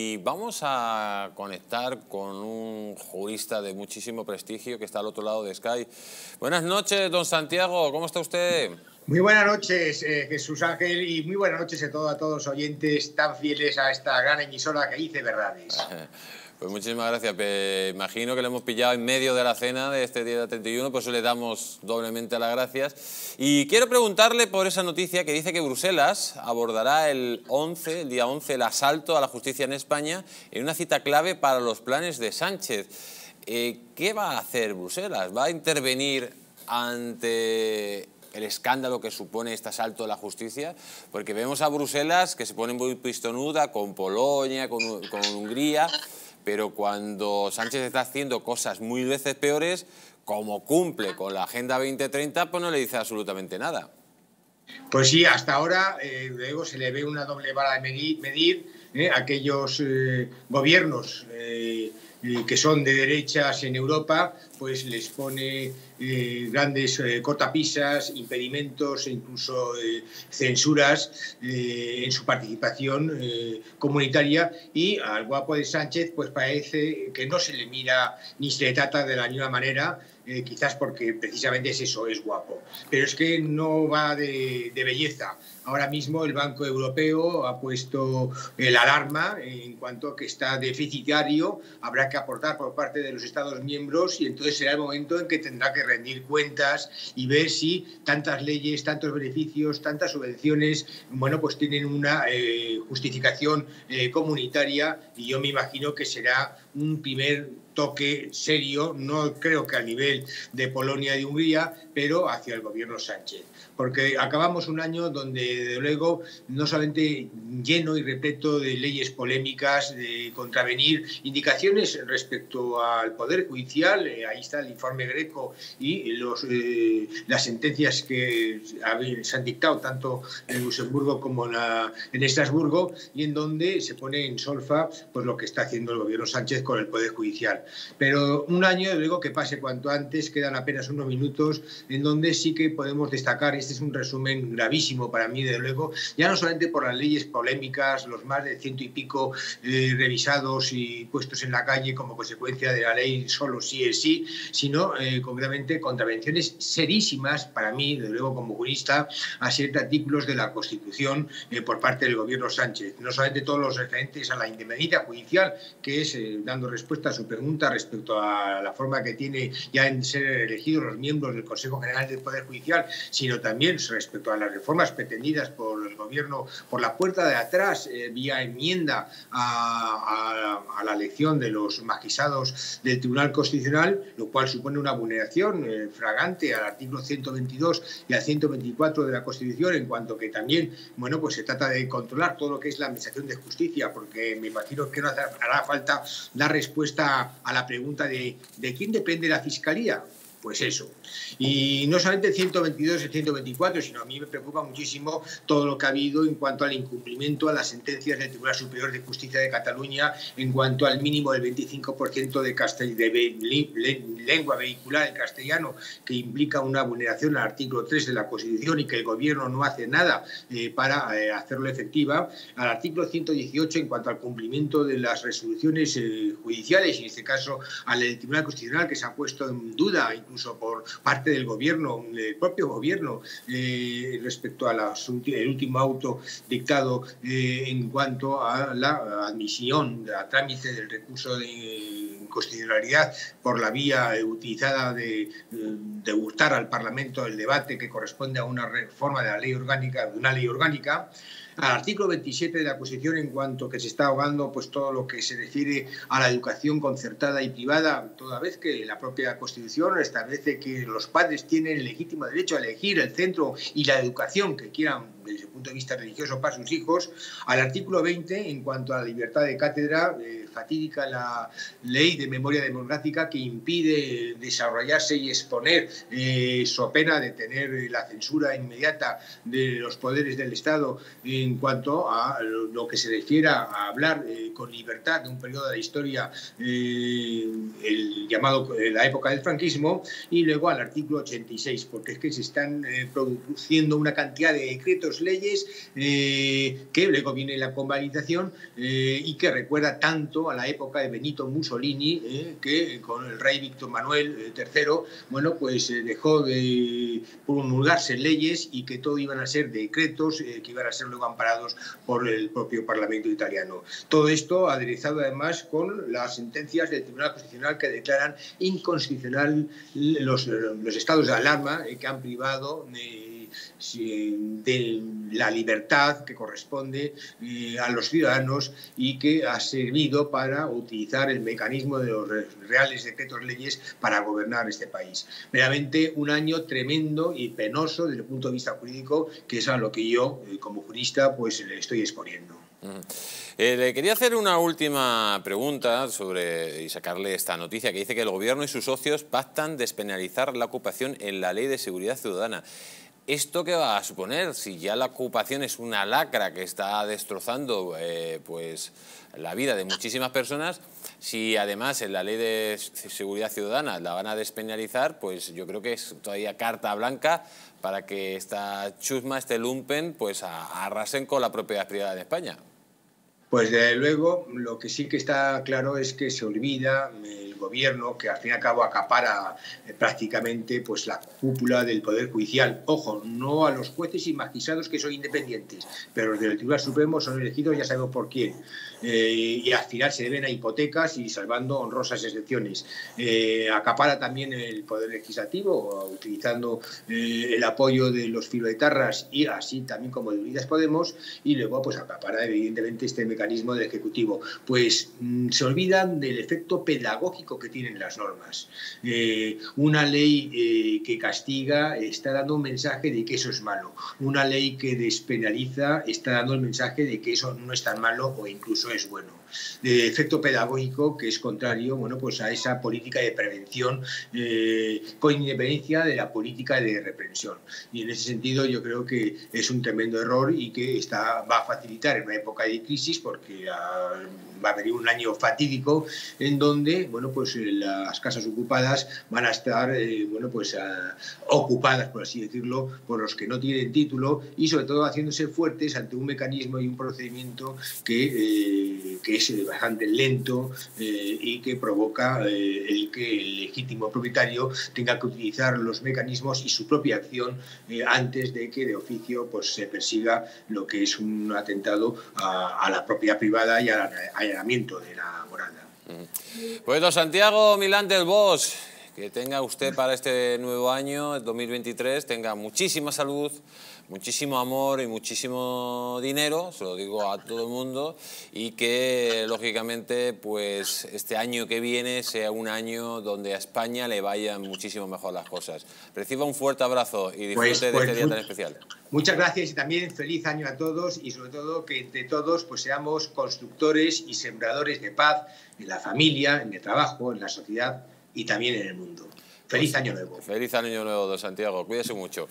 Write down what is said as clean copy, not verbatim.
Y vamos a conectar con un jurista de muchísimo prestigio que está al otro lado de Skype. Buenas noches, don Santiago, ¿cómo está usted? Muy buenas noches, Jesús Ángel, y muy buenas noches a todos los oyentes tan fieles a esta gran emisora que dice verdades. Pues muchísimas gracias. Imagino que le hemos pillado en medio de la cena de este día 31, por eso le damos doblemente las gracias. Y quiero preguntarle por esa noticia que dice que Bruselas abordará el día 11, el asalto a la justicia en España en una cita clave para los planes de Sánchez. ¿Qué va a hacer Bruselas? ¿Va a intervenir ante el escándalo que supone este asalto a la justicia? Porque vemos a Bruselas que se pone muy pistonuda con Polonia, con Hungría, pero cuando Sánchez está haciendo cosas mil veces peores, como cumple con la Agenda 2030, pues no le dice absolutamente nada. Pues sí, hasta ahora luego se le ve una doble vara de medir aquellos gobiernos que son de derechas en Europa, pues les pone grandes cortapisas, impedimentos e incluso censuras en su participación comunitaria, y al guapo de Sánchez pues parece que no se le mira ni se le trata de la misma manera, quizás porque precisamente es eso, es guapo. Pero es que no va de belleza. Ahora mismo el Banco Europeo ha puesto la alarma en cuanto a que está deficitario, habrá que aportar por parte de los Estados miembros, y entonces será el momento en que tendrá que rendir cuentas y ver si tantas leyes, tantos beneficios, tantas subvenciones, bueno, pues tienen una justificación comunitaria, y yo me imagino que será un primer toque serio, no creo que a nivel de Polonia y de Hungría, pero hacia el gobierno Sánchez. Porque acabamos un año donde, de luego, no solamente lleno y repleto de leyes polémicas, de contravenir indicaciones respecto al Poder Judicial, ahí está el informe Greco y las sentencias que se han dictado tanto en Luxemburgo como en Estrasburgo, y en donde se pone en solfa pues lo que está haciendo el gobierno Sánchez con el Poder Judicial. Pero un año, luego, que pase cuanto antes, quedan apenas unos minutos, en donde sí que podemos destacar, este es un resumen gravísimo para mí, desde luego, ya no solamente por las leyes polémicas, los más de 100 y pico revisados y puestos en la calle como consecuencia de la ley solo sí es sí, sino concretamente contravenciones serísimas para mí, desde luego como jurista, a ciertos artículos de la Constitución por parte del gobierno Sánchez. No solamente todos los referentes a la independencia judicial, que es, dando respuesta a su pregunta, respecto a la forma que tiene ya en ser elegidos los miembros del Consejo General del Poder Judicial, sino también respecto a las reformas pretendidas por el gobierno por la puerta de atrás, vía enmienda a la elección de los magistrados del Tribunal Constitucional, lo cual supone una vulneración fragante al artículo 122 y al 124 de la Constitución, en cuanto que también, bueno, pues se trata de controlar todo lo que es la Administración de Justicia, porque me imagino que no hará falta dar respuesta a la pregunta de quién depende la Fiscalía. Pues eso. Y no solamente el 122 y el 124, sino a mí me preocupa muchísimo todo lo que ha habido en cuanto al incumplimiento a las sentencias del Tribunal Superior de Justicia de Cataluña en cuanto al mínimo del 25% de lengua vehicular en castellano, que implica una vulneración al artículo 3 de la Constitución y que el Gobierno no hace nada para hacerlo efectiva, al artículo 118 en cuanto al cumplimiento de las resoluciones judiciales, y en este caso al Tribunal Constitucional, que se ha puesto en duda incluso por parte del gobierno, del propio gobierno, respecto al último auto dictado en cuanto a la admisión a trámite del recurso de inconstitucionalidad por la vía utilizada de hurtar al Parlamento el debate que corresponde a una reforma de la ley orgánica, de una ley orgánica, al artículo 27 de la Constitución en cuanto que se está ahogando pues todo lo que se refiere a la educación concertada y privada, toda vez que la propia Constitución establece que los padres tienen el legítimo derecho a elegir el centro y la educación que quieran desde el punto de vista religioso para sus hijos, al artículo 20 en cuanto a la libertad de cátedra, fatídica la ley de memoria democrática que impide desarrollarse y exponer so pena de tener la censura inmediata de los poderes del Estado en cuanto a lo que se refiere a hablar con libertad de un periodo de la historia, el llamado la época del franquismo, y luego al artículo 86, porque es que se están produciendo una cantidad de decretos decretos, leyes, que luego viene la convalidación y que recuerda tanto a la época de Benito Mussolini, que con el rey Víctor Manuel III, bueno, pues dejó de promulgarse leyes y que todo iban a ser decretos que iban a ser luego amparados por el propio Parlamento italiano. Todo esto aderezado además con las sentencias del Tribunal Constitucional que declaran inconstitucional los estados de alarma que han privado de la libertad que corresponde a los ciudadanos y que ha servido para utilizar el mecanismo de los reales decretos leyes para gobernar este país. Verdaderamente un año tremendo y penoso desde el punto de vista jurídico, que es a lo que yo como jurista pues le estoy exponiendo. Le quería hacer una última pregunta sobre y sacarle esta noticia que dice que el Gobierno y sus socios pactan despenalizar la ocupación en la Ley de Seguridad Ciudadana. ¿Esto qué va a suponer? Si ya la ocupación es una lacra que está destrozando pues, la vida de muchísimas personas, si además en la Ley de Seguridad Ciudadana la van a despenalizar, pues yo creo que es todavía carta blanca para que esta chusma, este lumpen, pues arrasen con la propiedad privada en España. Pues desde luego, lo que sí que está claro es que se olvida el Gobierno, que al fin y al cabo acapara prácticamente pues, la cúpula del Poder Judicial. Ojo, no a los jueces y magistrados, que son independientes, pero los del Tribunal Supremo son elegidos, ya sabemos por quién. Y al final se deben a hipotecas y salvando honrosas excepciones. Acapara también el Poder Legislativo, utilizando el apoyo de los filoetarras y así también como de Unidas Podemos, y luego pues acapara evidentemente este mecanismo del Ejecutivo, pues se olvidan del efecto pedagógico que tienen las normas. Una ley que castiga está dando un mensaje de que eso es malo. Una ley que despenaliza está dando el mensaje de que eso no es tan malo o incluso es bueno. Efecto pedagógico que es contrario, bueno, pues a esa política de prevención con independencia de la política de reprensión. Y en ese sentido yo creo que es un tremendo error y que va a facilitar en una época de crisis, porque va a venir un año fatídico en donde, bueno, pues las casas ocupadas van a estar, bueno, pues ocupadas, por así decirlo, por los que no tienen título y sobre todo haciéndose fuertes ante un mecanismo y un procedimiento que es bastante lento y que provoca el que el legítimo propietario tenga que utilizar los mecanismos y su propia acción antes de que de oficio pues, se persiga lo que es un atentado a la propiedad privada y al allanamiento de la morada. Pues don Santiago Milán del Bosch, que tenga usted para este nuevo año, el 2023, tenga muchísima salud, muchísimo amor y muchísimo dinero, se lo digo a todo el mundo, y que lógicamente pues este año que viene sea un año donde a España le vayan muchísimo mejor las cosas. Reciba un fuerte abrazo y disfrute de este día tan especial. Muchas gracias y también feliz año a todos y sobre todo que entre todos pues seamos constructores y sembradores de paz en la familia, en el trabajo, en la sociedad y también en el mundo. Feliz año nuevo. Feliz año nuevo, don Santiago. Cuídese mucho.